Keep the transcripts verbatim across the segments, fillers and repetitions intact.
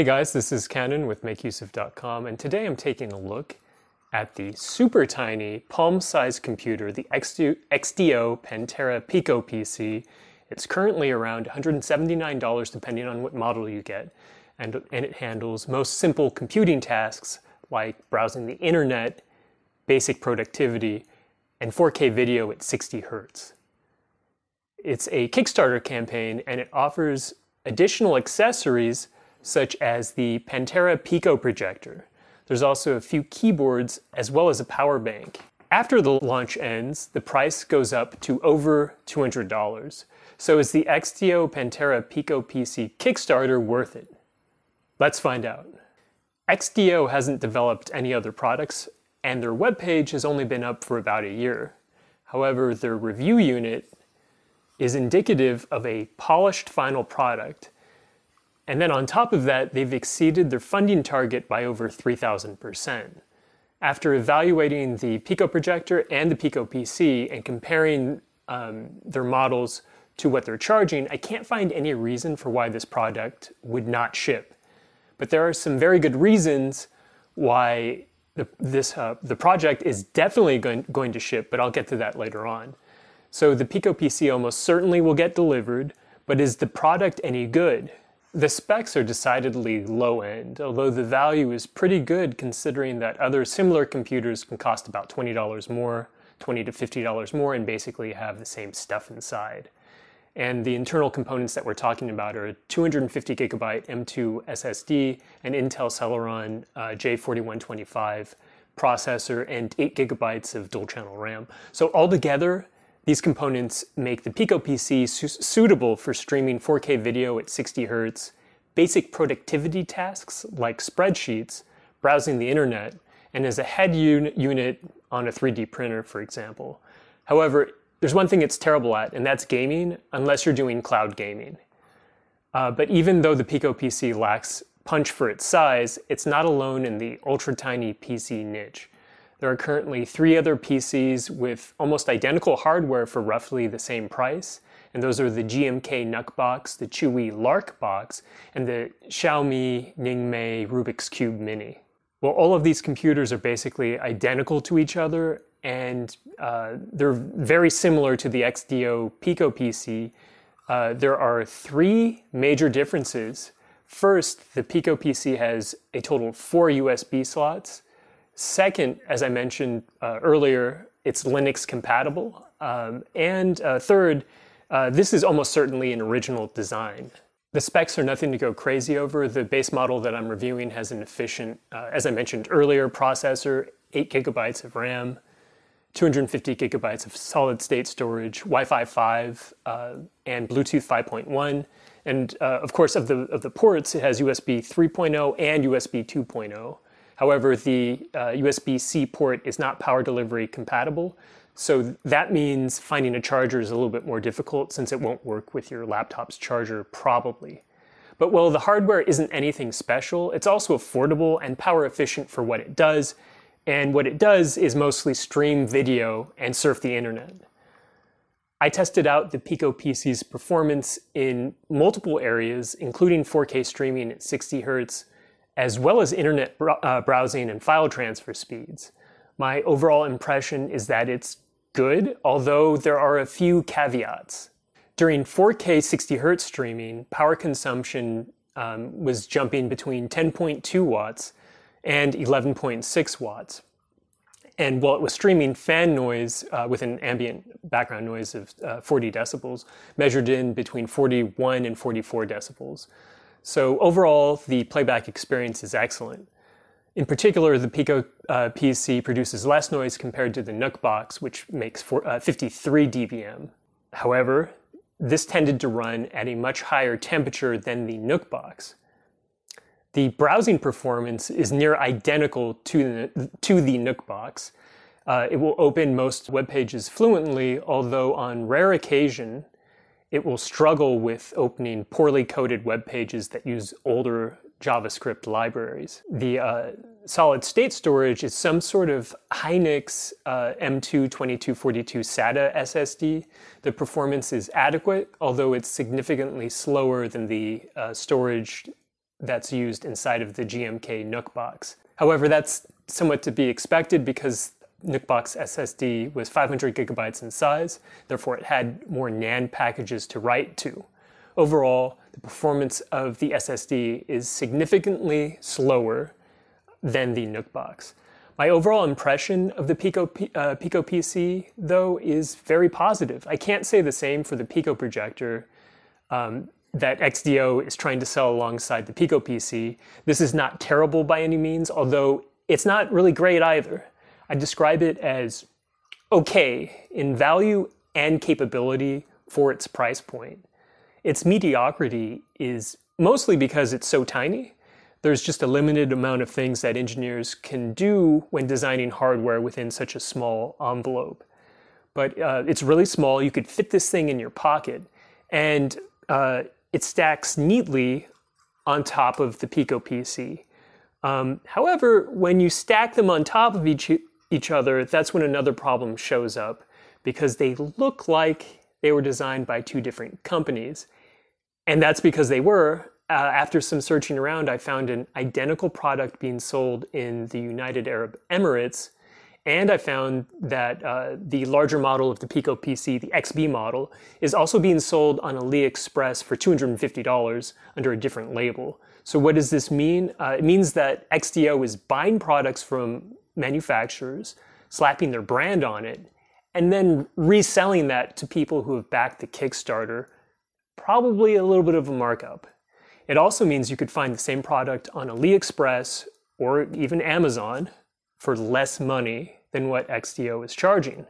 Hey guys, this is Canon with Makeuseof dot com, and today I'm taking a look at the super tiny palm-sized computer, the X D O Pantera Pico P C. It's currently around one hundred seventy-nine dollars depending on what model you get, and, and it handles most simple computing tasks like browsing the internet, basic productivity, and four K video at sixty hertz. It's a Kickstarter campaign, and it offers additional accessories such as the Pantera Pico projector. There's also a few keyboards as well as a power bank. After the launch ends, the price goes up to over two hundred dollars. So is the X D O Pantera Pico P C Kickstarter worth it? Let's find out. X D O hasn't developed any other products, and their webpage has only been up for about a year. However, their review unit is indicative of a polished final product. And then on top of that, they've exceeded their funding target by over three thousand percent. After evaluating the Pico Projector and the Pico P C and comparing um, their models to what they're charging, I can't find any reason for why this product would not ship. But there are some very good reasons why the, this, uh, the project is definitely going, going to ship, but I'll get to that later on. So the Pico P C almost certainly will get delivered, but is the product any good? The specs are decidedly low-end, although the value is pretty good considering that other similar computers can cost about twenty dollars more, twenty to fifty dollars more, and basically have the same stuff inside. And the internal components that we're talking about are a two hundred fifty gigabyte M two S S D, an Intel Celeron uh, J forty-one twenty-five processor, and eight gigabytes of dual-channel RAM. So altogether, these components make the Pico P C su suitable for streaming four K video at sixty hertz, basic productivity tasks like spreadsheets, browsing the internet, and as a head un unit on a three D printer, for example. However, there's one thing it's terrible at, and that's gaming, unless you're doing cloud gaming. Uh, but even though the Pico P C lacks punch for its size, it's not alone in the ultra-tiny P C niche. There are currently three other P Cs with almost identical hardware for roughly the same price, and those are the G M K NucBox, the Chuwi Larkbox, and the Xiaomi Ningmei Rubik's Cube Mini. Well, all of these computers are basically identical to each other, and uh, they're very similar to the X D O Pico P C. Uh, there are three major differences. First, the Pico P C has a total of four U S B slots. Second, as I mentioned uh, earlier, it's Linux compatible. Um, and uh, third, uh, this is almost certainly an original design. The specs are nothing to go crazy over. The base model that I'm reviewing has an efficient, uh, as I mentioned earlier, processor, eight gigabytes of RAM, two hundred fifty gigabytes of solid-state storage, Wi-Fi five, uh, and Bluetooth five point one. And uh, of course, of the, of the ports, it has U S B three point oh and U S B two point oh. However, the uh, U S B C port is not power delivery compatible, so that means finding a charger is a little bit more difficult since it won't work with your laptop's charger, probably. But while the hardware isn't anything special, it's also affordable and power efficient for what it does, and what it does is mostly stream video and surf the internet. I tested out the Pico P C's performance in multiple areas, including four K streaming at sixty hertz, as well as internet uh, browsing and file transfer speeds. My overall impression is that it's good, although there are a few caveats. During four K sixty hertz streaming, power consumption um, was jumping between ten point two watts and eleven point six watts. And while it was streaming, fan noise uh, with an ambient background noise of uh, forty decibels measured in between forty-one and forty-four decibels. So overall, the playback experience is excellent. In particular, the Pico uh, P C produces less noise compared to the NucBox, which makes for, uh, fifty-three D B M. However, this tended to run at a much higher temperature than the NucBox. The browsing performance is near identical to the, to the NucBox. Uh, it will open most web pages fluently, although on rare occasion, it will struggle with opening poorly coded web pages that use older JavaScript libraries. The uh, solid state storage is some sort of Hynix uh, M two twenty-two forty-two SATA S S D. The performance is adequate, although it's significantly slower than the uh, storage that's used inside of the G M K NucBox. However, that's somewhat to be expected because NucBox S S D was five hundred gigabytes in size, therefore it had more NAND packages to write to. Overall, the performance of the S S D is significantly slower than the NucBox. My overall impression of the Pico, uh, Pico P C, though, is very positive. I can't say the same for the Pico Projector um, that X D O is trying to sell alongside the Pico P C. This is not terrible by any means, although it's not really great either. I describe it as okay in value and capability for its price point. Its mediocrity is mostly because it's so tiny. There's just a limited amount of things that engineers can do when designing hardware within such a small envelope. But uh, it's really small. You could fit this thing in your pocket, and uh, it stacks neatly on top of the Pico P C. Um, however, when you stack them on top of each each other, that's when another problem shows up, because they look like they were designed by two different companies. And that's because they were. Uh, after some searching around, I found an identical product being sold in the United Arab Emirates. And I found that uh, the larger model of the Pico P C, the X B model, is also being sold on AliExpress for two hundred fifty dollars under a different label. So what does this mean? Uh, it means that X D O is buying products from manufacturers, slapping their brand on it, and then reselling that to people who have backed the Kickstarter, probably a little bit of a markup. It also means you could find the same product on AliExpress or even Amazon for less money than what X D O is charging.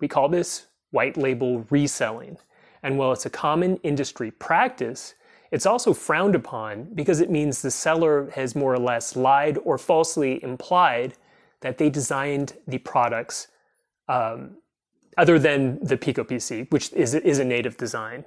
We call this white label reselling. And while it's a common industry practice, it's also frowned upon because it means the seller has more or less lied or falsely implied that they designed the products um, other than the Pico P C, which is, is a native design.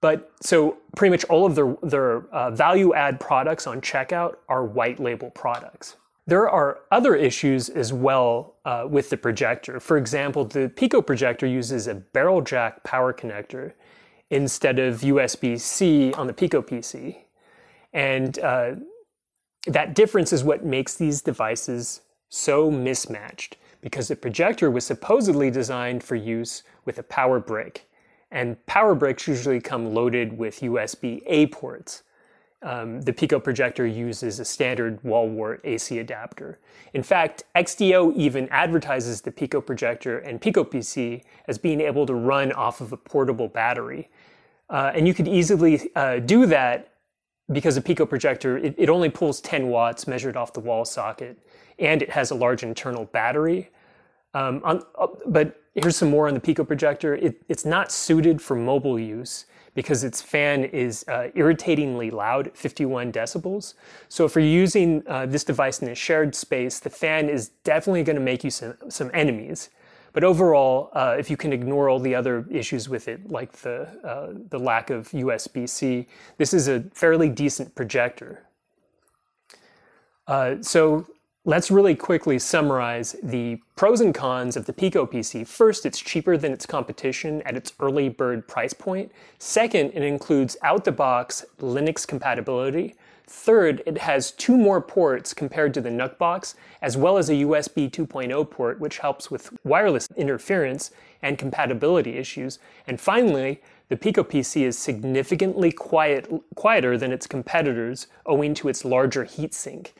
But so pretty much all of their, their uh, value add products on checkout are white label products. There are other issues as well uh, with the projector. For example, the Pico Projector uses a barrel jack power connector instead of U S B C on the Pico P C. And uh, that difference is what makes these devices so mismatched, because the projector was supposedly designed for use with a power brick, and power bricks usually come loaded with U S B A ports. Um, the Pico Projector uses a standard wall wart A C adapter. In fact, X D O even advertises the Pico Projector and Pico P C as being able to run off of a portable battery. Uh, and you could easily uh, do that because the Pico Projector, it, it only pulls ten watts measured off the wall socket, and it has a large internal battery. Um, on, uh, but here's some more on the Pico Projector. It, it's not suited for mobile use because its fan is uh, irritatingly loud at fifty-one decibels. So if you're using uh, this device in a shared space, the fan is definitely going to make you some, some enemies. But overall, uh, if you can ignore all the other issues with it, like the, uh, the lack of U S B C, this is a fairly decent projector. Uh, so let's really quickly summarize the pros and cons of the Pico P C. First, it's cheaper than its competition at its early bird price point. Second, it includes out-the-box Linux compatibility. Third, it has two more ports compared to the NucBox, as well as a U S B two point oh port, which helps with wireless interference and compatibility issues. And finally, the Pico P C is significantly quiet, quieter than its competitors, owing to its larger heatsink.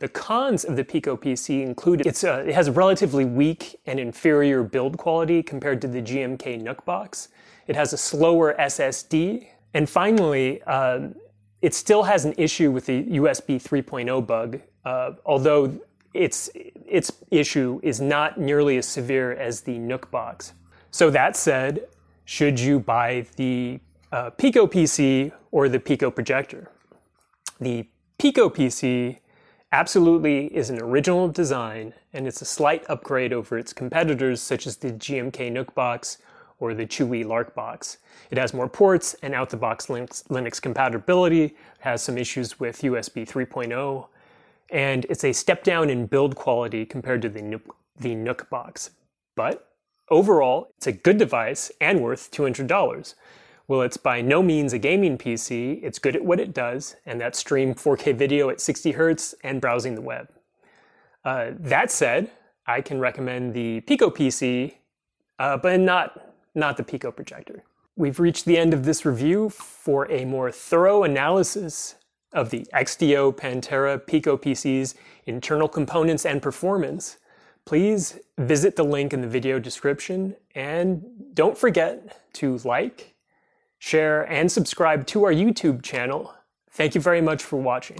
The cons of the Pico P C include it's, uh, it has a relatively weak and inferior build quality compared to the G M K NucBox. It has a slower S S D. And finally, uh, it still has an issue with the U S B three point oh bug, uh, although its, its issue is not nearly as severe as the NucBox. So that said, should you buy the uh, Pico P C or the Pico Projector? The Pico P C absolutely is an original design, and it's a slight upgrade over its competitors such as the G M K NucBox or the Chuwi Larkbox. It has more ports and out-the-box Linux, Linux compatibility, it has some issues with U S B three point oh, and it's a step down in build quality compared to the, the NucBox. But overall, it's a good device and worth two hundred dollars. Well, it's by no means a gaming P C. It's good at what it does, and that's stream four K video at sixty hertz and browsing the web. Uh, that said, I can recommend the Pico P C, uh, but not, not the PicoProjector. We've reached the end of this review. For a more thorough analysis of the X D O Pantera Pico P C's internal components and performance, please visit the link in the video description, and don't forget to like, share, and subscribe to our YouTube channel. Thank you very much for watching.